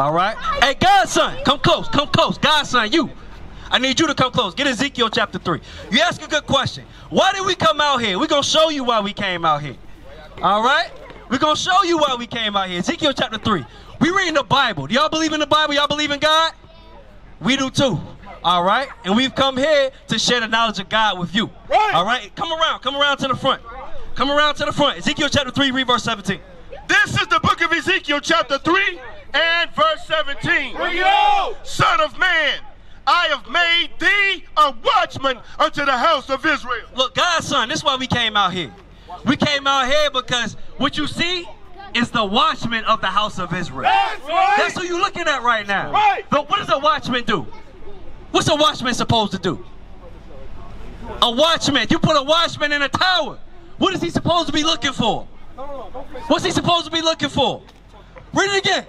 All right. Hey, Godson, come close. Come close. Godson, you. I need you to come close. Get Ezekiel chapter 3. You ask a good question. Why did we come out here? We're going to show you why we came out here. All right? We're going to show you why we came out here. Ezekiel chapter 3. We reading the Bible. Do y'all believe in the Bible? Y'all believe in God? We do too. All right? And we've come here to share the knowledge of God with you. All right? Come around. Come around to the front. Come around to the front. Ezekiel chapter 3, read verse 17. This is the book of Ezekiel chapter 3 and verse 17. Son of man, I have made thee a watchman unto the house of Israel. Look, God's son, this is why we came out here. We came out here because what you see is the watchman of the house of Israel. That's right. That's who you're looking at right now. Right. But what does a watchman do? What's a watchman supposed to do? A watchman, you put a watchman in a tower. What is he supposed to be looking for? What's he supposed to be looking for? Read it again.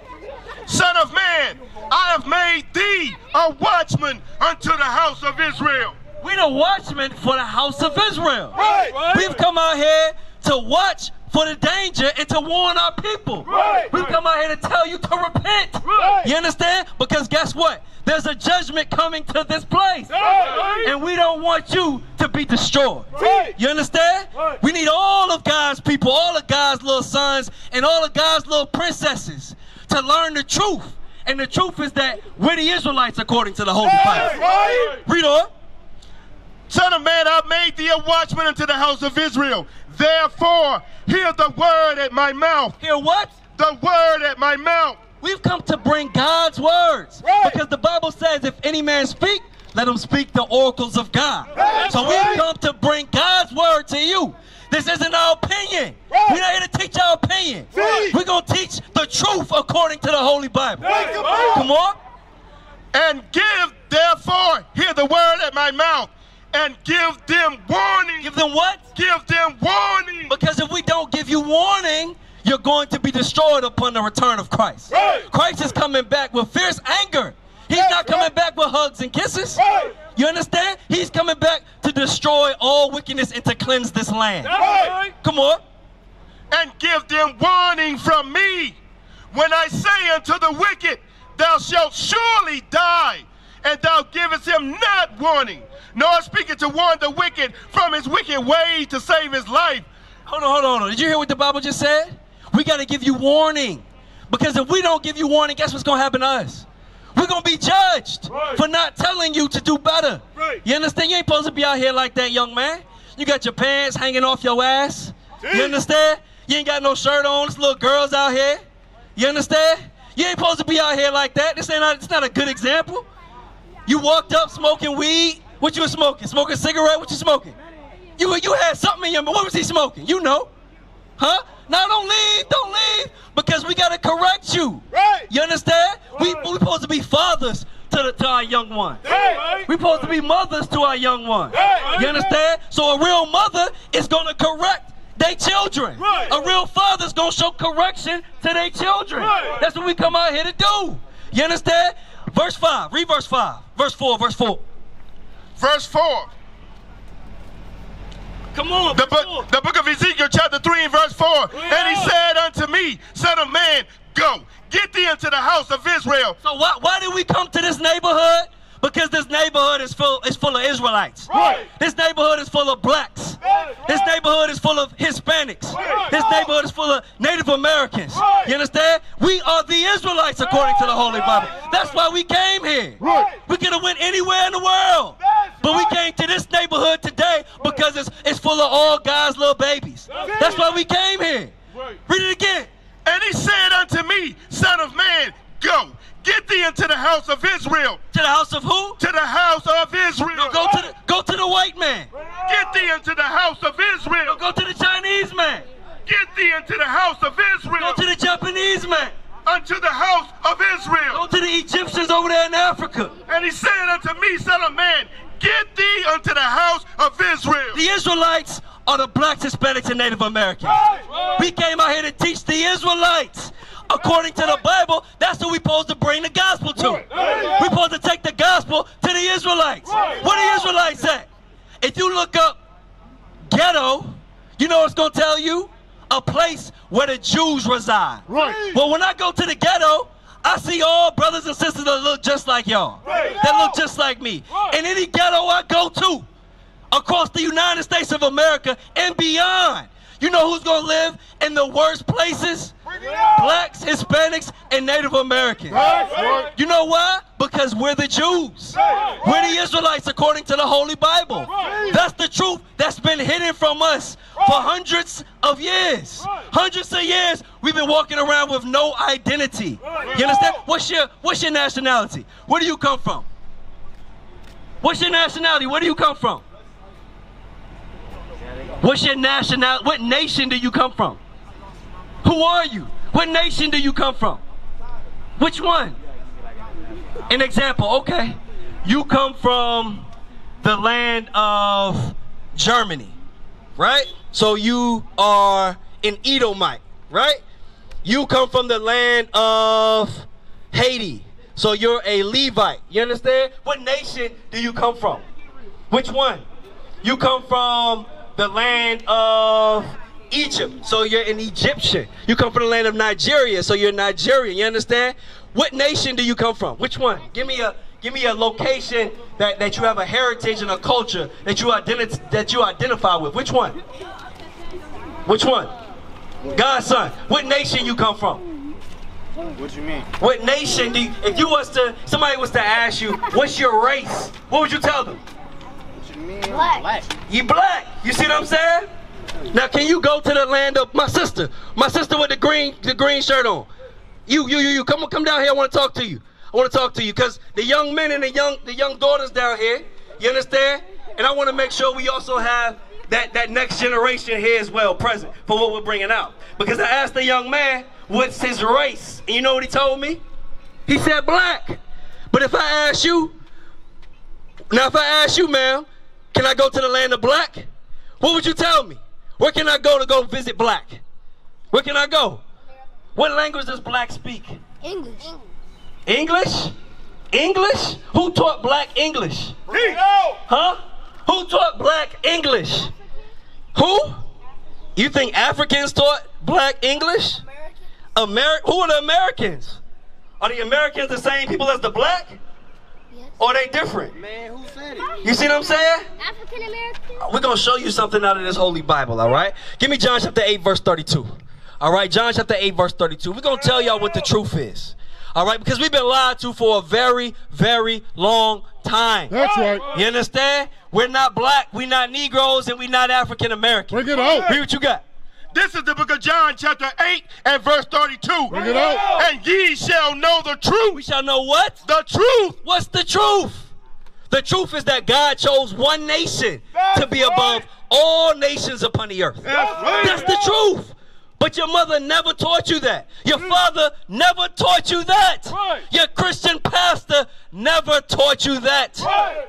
Son of man, I have made thee a watchman unto the house of Israel. We're the watchmen for the house of Israel. Right. We've come out here to watch for the danger and to warn our people. Right. We've come out here to tell you to repent. Right. You understand? Because guess what? There's a judgment coming to this place. Right. And we don't want you to be destroyed. Right. You understand? Right. We need all of God's people, all of God's little sons, and all of God's little princesses to learn the truth. And the truth is that we're the Israelites according to the Holy Bible. Right. Read on. Son of man, I made thee a watchman unto the house of Israel. Therefore, hear the word at my mouth. Hear what? The word at my mouth. We've come to bring God's words. Right. Because the Bible says, if any man speak, let him speak the oracles of God. Right. So we've come to bring God's word to you. This isn't our opinion. Right. We're not here to teach our opinion. Right. We're going to teach the truth according to the Holy Bible. Right. Come on. And give, therefore, hear the word at my mouth. And give them warning. Give them what? Give them warning. Because if we don't give you warning, you're going to be destroyed upon the return of Christ. Right. Christ is coming back with fierce anger. He's not coming back with hugs and kisses. Right. You understand? He's coming back to destroy all wickedness and to cleanse this land. Right. Come on. And give them warning from me. When I say unto the wicked, thou shalt surely die, and thou givest him not warning, nor speaking to warn the wicked from his wicked way to save his life. Hold on, hold on, hold on. Did you hear what the Bible just said? We got to give you warning. Because if we don't give you warning, guess what's going to happen to us? We're going to be judged for not telling you to do better. Right. You understand? You ain't supposed to be out here like that, young man. You got your pants hanging off your ass. Jeez. You understand? You ain't got no shirt on. There's little girls out here. You understand? You ain't supposed to be out here like that. It's not a good example. You walked up smoking weed. What you were smoking? Smoking a cigarette? What you smoking? You had something in your mouth. What was he smoking? You know. Huh? Now don't leave. Don't leave. Because we got to correct you. Right. You understand? Right. We're supposed to be fathers to our young ones. Right. We're supposed to be mothers to our young ones. Right. You understand? So a real mother is going to correct their children. Right. A real father is going to show correction to their children. Right. That's what we come out here to do. You understand? Verse 5. Read verse 5. Verse 4. Verse 4. Verse 4. Come on. The book of Ezekiel chapter 3 and verse 4. Yeah. And he said unto me, son of man, go, get thee into the house of Israel. So why did we come to this neighborhood? Because this neighborhood is full of Israelites. Right. This neighborhood is full of blacks. Right. This neighborhood is full of Hispanics. Right. This neighborhood is full of Native Americans. Right. You understand? We are the Israelites according to the Holy Bible. That's why we came here. Right. We could have went anywhere in the world. But we came to this neighborhood today because it's full of all God's little babies. That's why we came here. Read it again. And he said unto me, son of man, go, get thee into the house of Israel. To the house of who? To the house of Israel. No, go to the white man. Get thee into the house of Israel. No, go to the Chinese man. Get thee into the house of Israel. Go to the Japanese man. Unto the house of Israel. Go to the Egyptians over there in Africa. And he said unto me, son of man, get thee unto the house of Israel. The Israelites are the blacks, Hispanics, and Native Americans. Right. We came out here to teach the Israelites. According to the Bible, that's who we're supposed to bring the gospel to. We're supposed to take the gospel to the Israelites. What the Israelites at? If you look up ghetto, you know what it's going to tell you? A place where the Jews reside. Well, when I go to the ghetto, I see all brothers and sisters that look just like y'all, right, that look just like me. Right. In any ghetto I go to, across the United States of America and beyond, you know who's gonna live in the worst places? Blacks, Hispanics, and Native Americans. Right. You know why? Because we're the Jews. Right. We're the Israelites according to the Holy Bible. Right. That's the truth that's been hidden from us for hundreds of years. Right. Hundreds of years we've been walking around with no identity. Right. You understand? What's your nationality? Where do you come from? What's your nationality? Where do you come from? What's your nationality? What nation do you come from? Who are you? What nation do you come from? Which one? An example, okay. You come from the land of Germany, right? So you are an Edomite, right? You come from the land of Haiti. So you're a Levite, you understand? What nation do you come from? Which one? You come from the land of Egypt, so you're an Egyptian. You come from the land of Nigeria, so you're Nigerian, you understand? What nation do you come from? Which one? Give me a location that you have a heritage and a culture that you identify with. Which one? Which one? God's son. What nation you come from? What you mean? What nation do you, if you was to, somebody was to ask you, what's your race? What would you tell them? Black. You black. You see what I'm saying? Now can you go to the land of my sister with the green shirt on? You come down here. I want to talk to you. I want to talk to you because the young men and the young daughters down here. You understand? And I want to make sure we also have that next generation here as well present for what we're bringing out. Because I asked the young man what's his race, and you know what he told me? He said black. But if I ask you, now if I ask you, ma'am, can I go to the land of black? What would you tell me? Where can I go to go visit black? Where can I go? What language does black speak? English. English? English? Who taught black English? Me. Huh? Who taught black English? Who? You think Africans taught black English? Who are the Americans? Are the Americans the same people as the black? Or are they different? Man, who said it? You see what I'm saying? African American. We're going to show you something out of this Holy Bible, all right? Give me John chapter 8, verse 32. All right, John chapter 8, verse 32. We're going to tell y'all what the truth is. All right, because we've been lied to for a very, very long time. That's right. You understand? We're not black, we're not Negroes, and we're not African American. Bring it out. Hear what you got. This is the book of John chapter 8 and verse 32. Bring it out. And ye shall know the truth. We shall know what? The truth. What's the truth? The truth is that God chose one nation to be above all nations upon the earth. That's the truth. But your mother never taught you that. Your father never taught you that. Your Christian pastor never taught you that.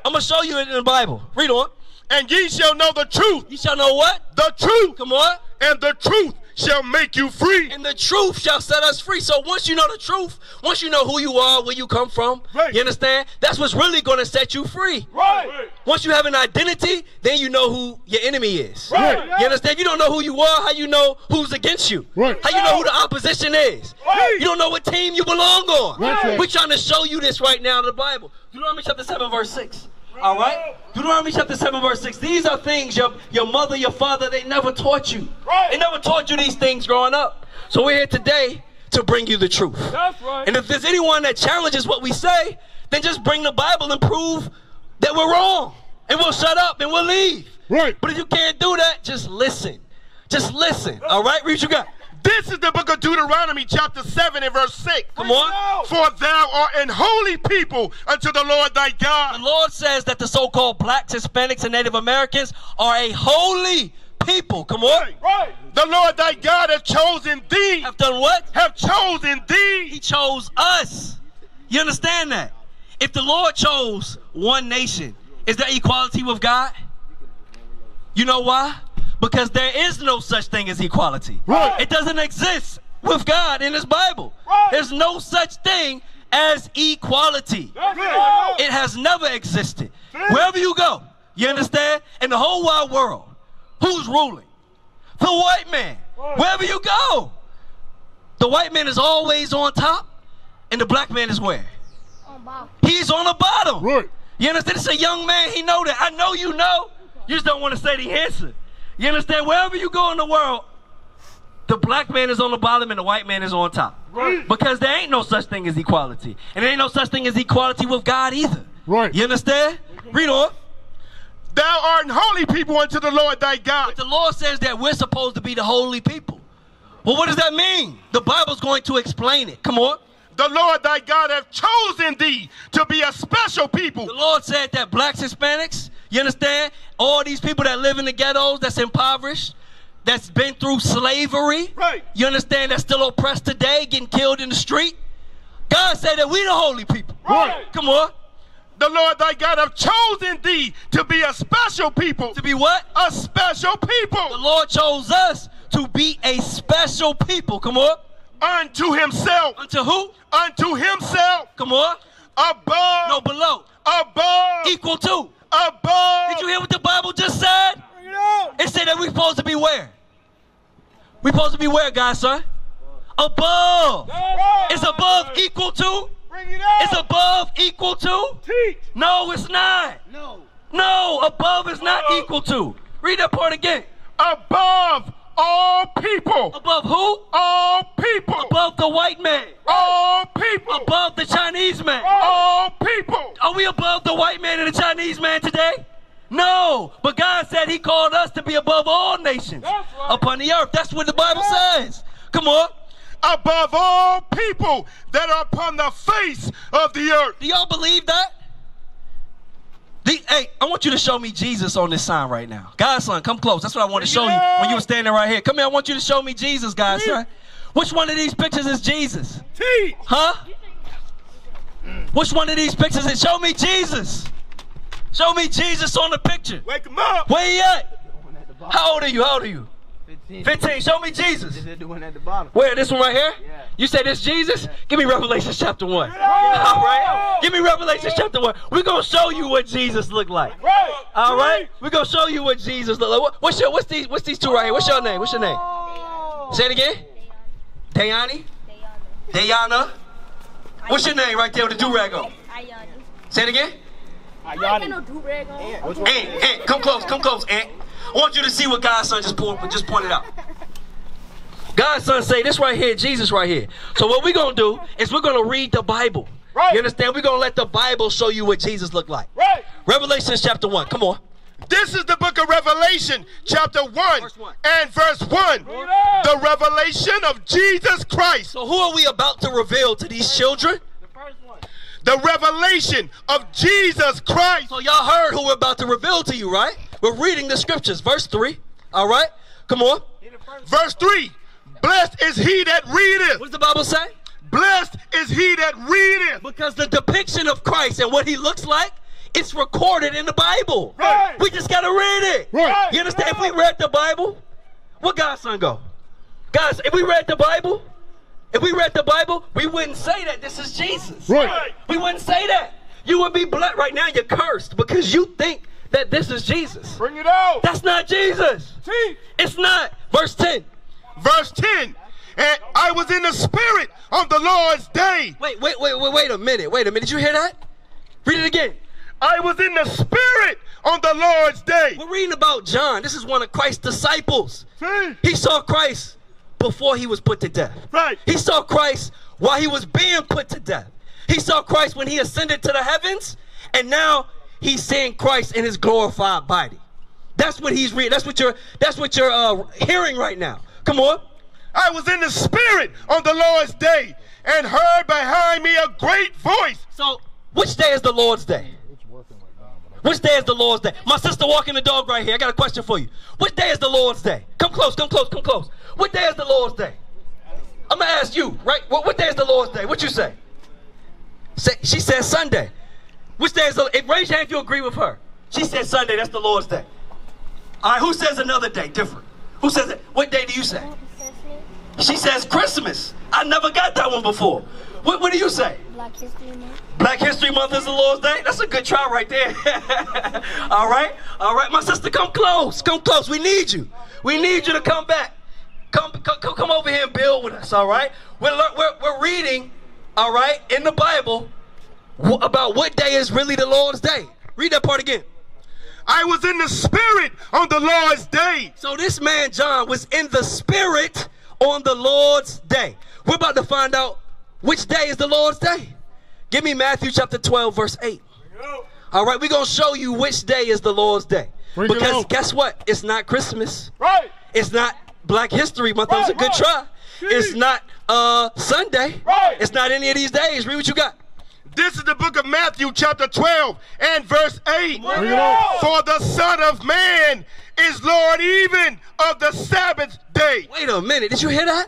I'm going to show you it in the Bible. Read on. And ye shall know the truth. You shall know what? The truth. Come on. And the truth shall make you free. And the truth shall set us free. So once you know the truth, once you know who you are, where you come from, right, you understand? That's what's really going to set you free. Right. Once you have an identity, then you know who your enemy is. Right. You understand? You don't know who you are, how you know who's against you. Right. How you know who the opposition is. Right. You don't know what team you belong on. Right. We're trying to show you this right now in the Bible. Deuteronomy chapter 7, verse 6. All right? Deuteronomy chapter 7, verse 6. These are things your mother, your father, they never taught you. Right. They never taught you these things growing up. So we're here today to bring you the truth. That's right. And if there's anyone that challenges what we say, then just bring the Bible and prove that we're wrong. And we'll shut up and we'll leave. Right. But if you can't do that, just listen. Just listen. All right? Read what you got. This is the book of Deuteronomy chapter 7 and verse 6. Come on. For thou art an holy people unto the Lord thy God. The Lord says that the so-called blacks, Hispanics, and Native Americans are a holy people. Come on. Right. The Lord thy God hath chosen thee. Have done what? Have chosen thee. He chose us. You understand that? If the Lord chose one nation, is there equality with God? You know why? Because there is no such thing as equality. Right. It doesn't exist with God in His Bible. Right. There's no such thing as equality. Right. It has never existed. Right. Wherever you go, you understand? In the whole wide world, who's ruling? The white man. Right. Wherever you go, the white man is always on top. And the black man is where? He's on the bottom. Right. You understand? It's a young man. He know that. I know you know. You just don't want to say the answer. You understand? Wherever you go in the world, the black man is on the bottom and the white man is on top. Right. Because there ain't no such thing as equality. And there ain't no such thing as equality with God either. Right. You understand? Read on. Thou art holy people unto the Lord thy God. But the Lord says that we're supposed to be the holy people. Well, what does that mean? The Bible's going to explain it. Come on. The Lord thy God hath chosen thee to be a special people. The Lord said that blacks, Hispanics, you understand? All these people that live in the ghettos, that's impoverished, that's been through slavery. Right. You understand? That's still oppressed today, getting killed in the street. God said that we the holy people. Right. Come on. The Lord thy God hath chosen thee to be a special people. To be what? A special people. The Lord chose us to be a special people. Come on. Unto himself. Unto who? Unto himself. Come on. Above. No, below. Above. Equal to. Above. Did you hear what the Bible just said? It said that we're supposed to be where? We're supposed to be where, guys, sir? Above. It's above equal to. Bring it up. It's above equal to. Teach. No, it's not. No. No, above is not equal to. Read that part again. Above all people. Above who? All people. Above the white man. All people. Above the Chinese man. All people. Are we above the white man and the Chinese man today? No. But God said he called us to be above all nations upon the earth. That's what the Bible says. Come on. Above all people that are upon the face of the earth. Do y'all believe that? Hey, I want you to show me Jesus on this sign right now. Godson, come close. That's what I want to show you when you were standing right here. Come here, I want you to show me Jesus, guys. Right? Which one of these pictures is Jesus? T. Huh? Which one of these pictures is? Show me Jesus. Show me Jesus on the picture. Wake him up. Where he at? How old are you? How old are you? 15. 15. Show me Jesus. Is it the one at the bottom? Where? This one right here? Yeah. You say this Jesus? Yeah. Give me Revelation chapter 1. All right. Give me Revelation chapter 1. We're going to show you what Jesus looked like. Right. All right? We're going to show you what Jesus looked like. What's these two right here? What's your name? What's your name? Say it again. Dayani? Dayana? What's your name right there with the do-rag on? Ayani. Say it again. Ayani. Aunt, come close, Aunt. I want you to see what Godson just pointed out. Godson say this right here, Jesus right here. So what we're going to do is we're going to read the Bible. Right. You understand? We're going to let the Bible show you what Jesus looked like. Right. Revelation chapter 1. Come on. This is the book of Revelation chapter 1 and verse 1. The revelation of Jesus Christ. So who are we about to reveal to these children? The revelation of Jesus Christ. So y'all heard who we're about to reveal to you, right? We're reading the scriptures. Verse 3. All right? Come on. Verse 3. Blessed is he that readeth. What does the Bible say? Blessed is he that readeth. Because the depiction of Christ and what he looks like, it's recorded in the Bible. Right. We just got to read it. Right. You understand? If we read the Bible, where Godson go? Guys, if we read the Bible... If we read the Bible, we wouldn't say that this is Jesus. Right. We wouldn't say that. You would be black right now. You're cursed because you think that this is Jesus. Bring it out. That's not Jesus. See? It's not. Verse 10. Verse 10. And I was in the spirit on the Lord's day. Wait a minute. Wait a minute. Did you hear that? Read it again. I was in the spirit on the Lord's day. We're reading about John. This is one of Christ's disciples. See? He saw Christ before he was put to death. Right. He saw Christ while he was being put to death. He saw Christ when he ascended to the heavens, and now he's seeing Christ in his glorified body. That's what he's reading. That's what you're hearing right now. Come on. I was in the spirit on the Lord's day and heard behind me a great voice. So which day is the Lord's day? Which day is the Lord's day? My sister walking the dog right here. I got a question for you. Which day is the Lord's day? Come close, come close, come close. What day is the Lord's day? I'm going to ask you, right? What day is the Lord's day? What you say? She says Sunday. Which day is the Lord's day? Raise your hand if you agree with her. She said Sunday. That's the Lord's day. All right, who says another day different? Who says it? What day do you say? She says Christmas. I never got that one before. What do you say? Black History Month. Black History Month is the Lord's Day? That's a good try right there. All right? All right, my sister, come close. Come close. We need you. We need you to come back. Come over here and build with us, all right? We're reading all right, in the Bible about what day is really the Lord's day. Read that part again. I was in the spirit on the Lord's day. So this man John was in the spirit on the Lord's day. We're about to find out which day is the Lord's day. Give me Matthew chapter 12 verse 8. All right, we're going to show you which day is the Lord's day. Because guess what? It's not Christmas. Right. It's not Black History Month. That was a good try. It's not Sunday. Right. It's not any of these days. Read what you got. This is the book of Matthew chapter 12 and verse 8. For the Son of Man is Lord even of the Sabbath day. Wait a minute. Did you hear that?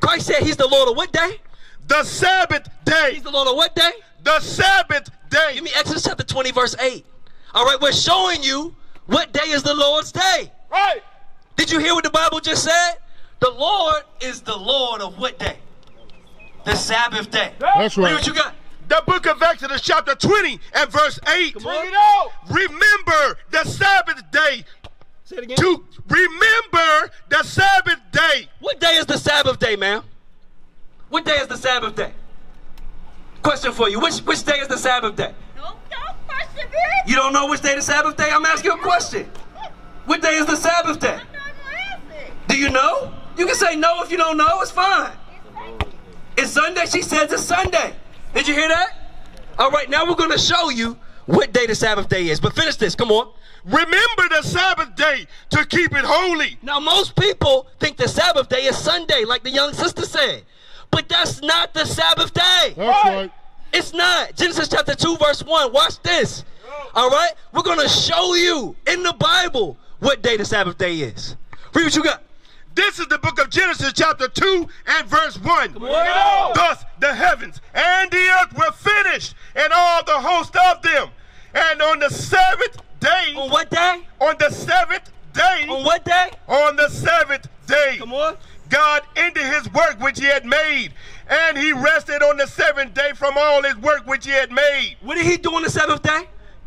Christ said he's the Lord of what day? The Sabbath day. He's the Lord of what day? The Sabbath day. Give me Exodus chapter 20 verse 8. All right, we're showing you what day is the Lord's day. Right. Did you hear what the Bible just said? The Lord is the Lord of what day? The Sabbath day. That's right. Read what you got. The book of Exodus chapter 20 and verse 8. Come on. Bring it out. Remember the Sabbath day. Say it again. To remember the Sabbath day. What day is the Sabbath day, ma'am? What day is the Sabbath day? Question for you. Which day is the Sabbath day? Don't question me. You don't know which day is the Sabbath day? I'm asking you a question. What day is the Sabbath day? Do you know? You can say no if you don't know. It's fine. It's Sunday. She says it's Sunday. Did you hear that? All right, now we're going to show you what day the Sabbath day is. But finish this. Come on. Remember the Sabbath day to keep it holy. Now, most people think the Sabbath day is Sunday, like the young sister said. But that's not the Sabbath day. That's right. It's not. Genesis chapter 2, verse 1. Watch this. All right? We're going to show you in the Bible what day the Sabbath day is. Read what you got. This is the book of Genesis chapter 2 and verse 1. Thus the heavens and the earth were finished, and all the host of them. And on the seventh day. On what day? On the seventh day. On what day? On the seventh day. Come on. God ended his work which he had made, and he rested on the seventh day from all his work which he had made. What did he do on the seventh day?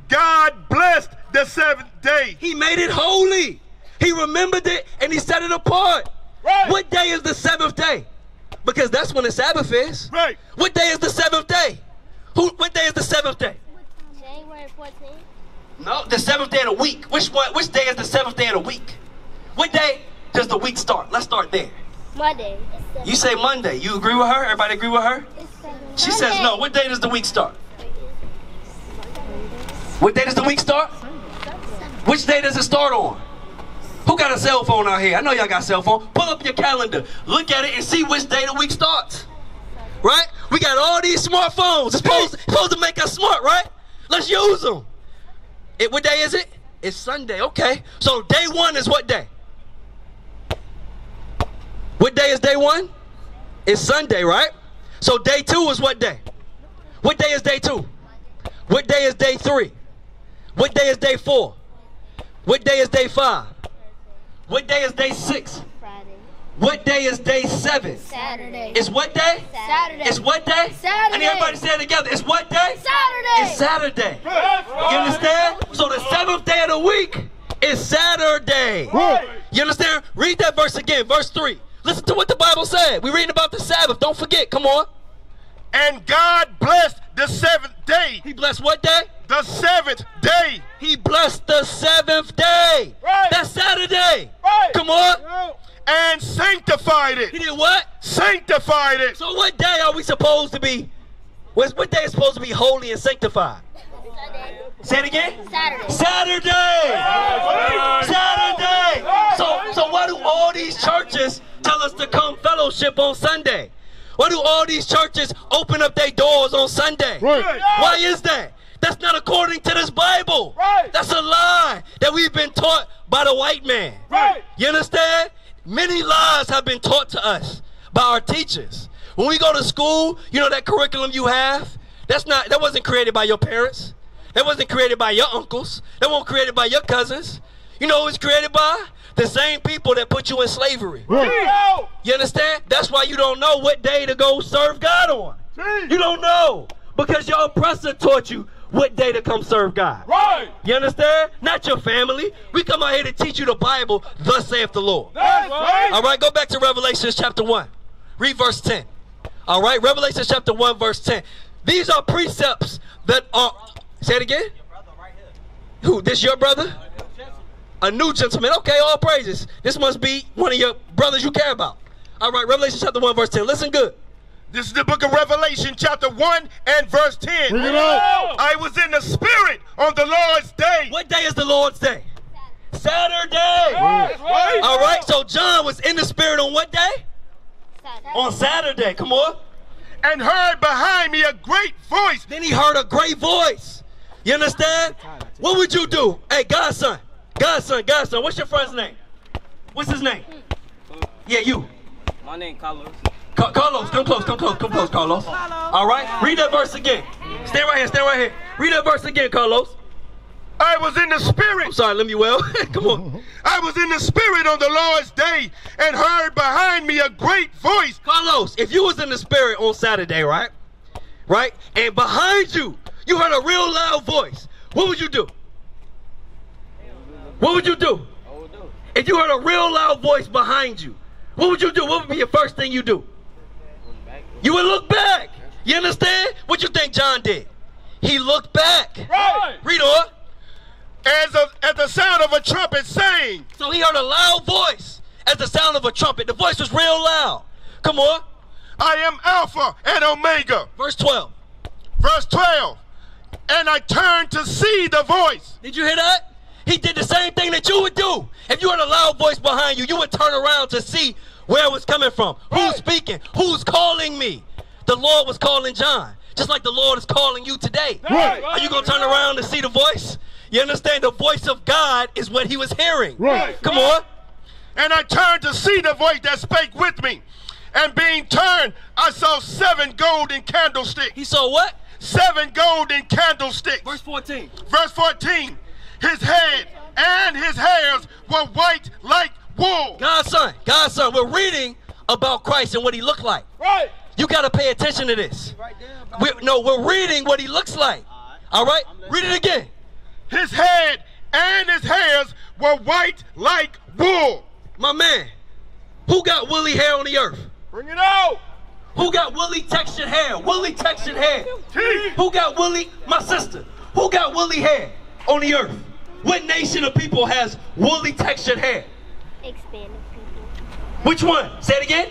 God blessed the seventh day. He made it holy. He remembered it, and he set it apart. Right. What day is the seventh day? Because that's when the Sabbath is. Right. What day is the seventh day? What day is the seventh day? January 14th. No, the seventh day of the week. Which day is the seventh day of the week? What day does the week start? Let's start there. Monday. You say Monday. You agree with her? Everybody agree with her? She says no. What day does the week start? What day does the week start? Which day does it start on? Who got a cell phone out here? I know y'all got a cell phone. Pull up your calendar. Look at it and see which day the week starts. Right? We got all these smartphones. It's supposed to make us smart, right? Let's use them. What day is it? It's Sunday. Okay. So day one is what day? What day is day one? It's Sunday, right? So day two is what day? What day is day two? What day is day three? What day is day four? What day is day five? What day is day six? Friday. What day is day seven? Saturday. It's what day? Saturday. It's what day? Saturday. And everybody say it together. It's what day? Saturday. It's Saturday. You understand? So the seventh day of the week is Saturday. You understand? Read that verse again. Verse 3. Listen to what the Bible said. We're reading about the Sabbath. Don't forget. Come on. And God blessed the seventh day. He blessed what day? The seventh day. He blessed the seventh day. Right. That's Saturday. Right. Come on. And sanctified it. He did what? Sanctified it. So what day are we supposed to be? What day is supposed to be holy and sanctified? Saturday. Say it again? Saturday. Saturday. Saturday. Saturday. Saturday. So why do all these churches tell us to come fellowship on Sunday? Why do all these churches open up their doors on Sunday? Right. Why is that? That's not according to this Bible. Right. That's a lie that we've been taught by the white man. Right. You understand? Many lies have been taught to us by our teachers. When we go to school, you know that curriculum you have? That wasn't created by your parents. That wasn't created by your uncles. That wasn't created by your cousins. You know who it was created by? The same people that put you in slavery. Right. You understand? That's why you don't know what day to go serve God on. You don't know because your oppressor taught you what day to come serve God. Right. You understand? Not your family. We come out here to teach you the Bible, thus saith the Lord. That's right. All right, go back to Revelation chapter 1. Read verse 10. All right, Revelation chapter 1, verse 10. These are precepts that are, say it again? Who, this your brother? A new gentleman. Okay, all praises. This must be one of your brothers you care about. All right, Revelation chapter 1, verse 10. Listen good. This is the book of Revelation chapter 1 and verse 10. Bring it up. I was in the spirit on the Lord's day. What day is the Lord's day? Saturday. That's right. All right, so John was in the spirit on what day? Saturday. On Saturday. Come on. And heard behind me a great voice. Then he heard a great voice. You understand? What would you do? Hey, Godson. Godson, Godson. What's your friend's name? What's his name? Yeah, you. My name is Carlos. Carlos, come close, Carlos. All right? Read that verse again. Stay right here. Read that verse again, Carlos. I was in the spirit. I'm sorry, Lemuel. Come on. I was in the spirit on the Lord's day and heard behind me a great voice. Carlos, if you was in the spirit on Saturday, right? Right? And behind you, you heard a real loud voice. What would you do? What would you do? If you heard a real loud voice behind you, what would you do? What would be your first thing you do? You would look back. You understand? What you think John did? He looked back. Right. Read on. At the sound of a trumpet sang. So he heard a loud voice at the sound of a trumpet. The voice was real loud. Come on. I am Alpha and Omega. Verse 12. Verse 12. And I turned to see the voice. Did you hear that? He did the same thing that you would do. If you heard a loud voice behind you, you would turn around to see where it was coming from. Right. Who's speaking? Who's calling me? The Lord was calling John, just like the Lord is calling you today. Right. Are you going to turn around and see the voice? You understand? The voice of God is what he was hearing. Right. Come on. And I turned to see the voice that spake with me. And being turned, I saw 7 golden candlesticks. He saw what? 7 golden candlesticks. Verse 14. Verse 14. His head and his hairs were white like wool. Godson, we're reading about Christ and what he looked like. Right. You got to pay attention to this. Right there, we're reading what he looks like. All right? Read it again. His head and his hairs were white like wool. My man, who got woolly hair on the earth? Bring it out. Who got woolly textured hair? Woolly textured hair. Teeth. Who got woolly, my sister, who got woolly hair on the earth? What nation of people has woolly textured hair? Hispanic people. Which one? Say it again.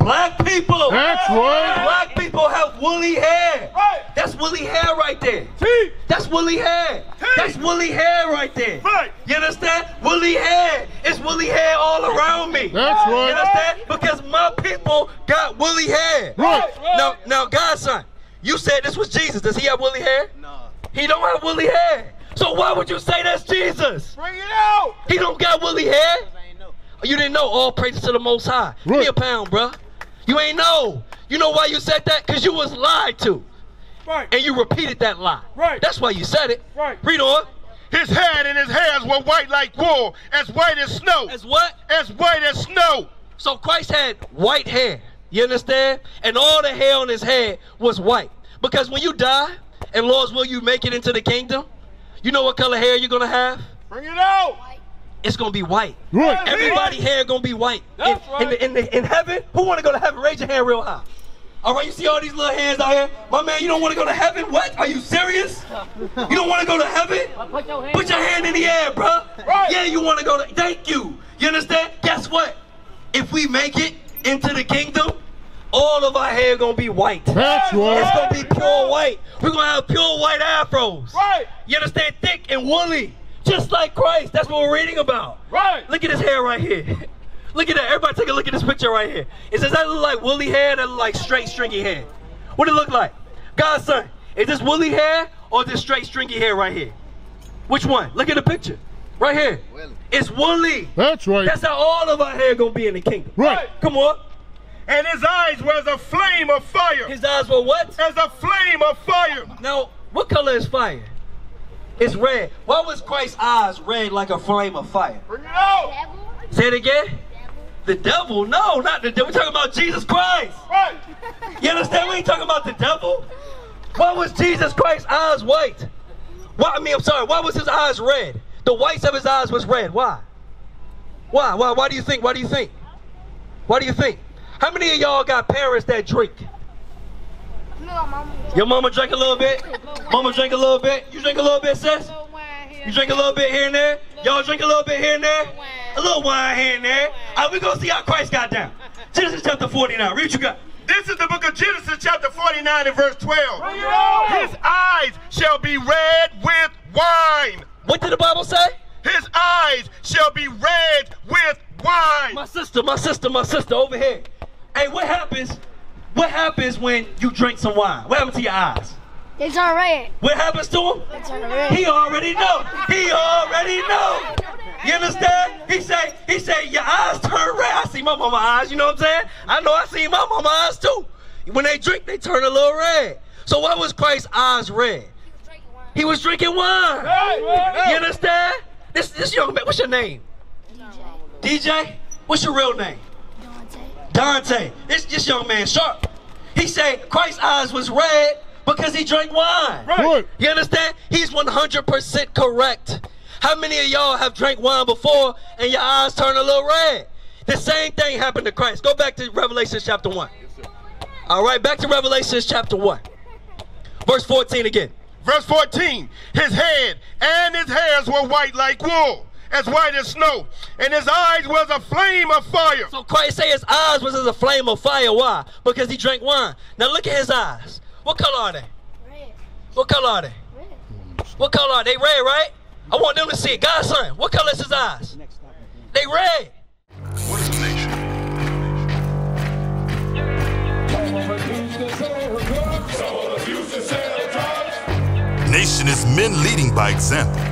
Black people. That's right. Black people have woolly hair. Right. That's woolly hair right there. Teeth. That's woolly hair. Teeth. That's woolly hair right there. Right. You understand? Woolly hair. It's woolly hair all around me. That's right. You understand? Because my people got woolly hair. Right. Now, Godson, you said this was Jesus. Does he have woolly hair? No. He don't have woolly hair. So why would you say that's Jesus? Bring it out. He don't got woolly hair. You didn't know. All praises to the Most High. Right. Give me a pound, bruh. You ain't know. You know why you said that? Because you was lied to. Right. And you repeated that lie. Right. That's why you said it. Right. Read on. His head and his hairs were white like wool, as white as snow. As what? As white as snow. So Christ had white hair. You understand? And all the hair on his head was white. Because when you die, and Lord's will you make it into the kingdom, you know what color hair you're going to have? Bring it out. It's going to be white. Right. Everybody's hair going to be white. That's right. In heaven, who want to go to heaven? Raise your hand real high. All right, you see all these little hands out here? My man, you don't want to go to heaven? What? Are you serious? You don't want to go to heaven? Put your hand in the air, bro. Right. Yeah, you want to go to... Thank you. You understand? Guess what? If we make it into the kingdom, all of our hair going to be white. That's right. It's going to be pure white. We're going to have pure white afros. Right. You understand? Thick and woolly. Just like Christ. That's what we're reading about. Right. Look at his hair right here. Look at that. Everybody take a look at this picture right here. It says that look like woolly hair, that look like straight stringy hair. What it look like? Godson, is this woolly hair or this straight stringy hair right here? Which one? Look at the picture. Right here. It's woolly. That's right. That's how all of our hair gonna be in the kingdom. Right. Come on. And his eyes were as a flame of fire. His eyes were what? As a flame of fire. Now, what color is fire? It's red. Why was Christ's eyes red like a flame of fire? Bring it out. Say it again. The devil? No, not the devil. We're talking about Jesus Christ. Right. You understand? We ain't talking about the devil. Why was Jesus Christ's eyes white? Why was his eyes red? The whites of his eyes was red. Why? Why do you think? How many of y'all got parents that drink? Your mama drank a little bit. Mama drank a little bit. You drink a little bit, sis? You drink a little bit here and there? Y'all drink a little bit here and there? A little wine here and there. All right, we gonna see how Christ got down. Genesis chapter 49. Read what you got. This is the book of Genesis chapter 49 and verse 12. His eyes shall be red with wine. What did the Bible say? His eyes shall be red with wine. My sister, over here. Hey, what happens when you drink some wine? What happens to your eyes? They turn red. What happens to him? They turn red. He already know. He already know. You understand? He say, your eyes turn red. I see my mama's eyes, you know what I'm saying? I know I see my mama's eyes too. When they drink, they turn a little red. So why was Christ's eyes red? He was drinking wine. You understand? This young man, what's your name? DJ? What's your real name? Dante. This young man, Sharp. He said Christ's eyes was red because he drank wine. Right. You understand? He's 100% correct. How many of y'all have drank wine before and your eyes turn a little red? The same thing happened to Christ. Go back to Revelation chapter 1. All right, back to Revelation chapter 1. Verse 14 again. Verse 14, his head and his hairs were white like wool, as white as snow, and his eyes was a flame of fire. So Christ say his eyes was as a flame of fire. Why? Because he drank wine. Now look at his eyes. What color are they? Red. What color are they? Red. What color are they? Red, right? I want them to see it. God's son, what color is his eyes? They red. What is the nation? Nation is men leading by example.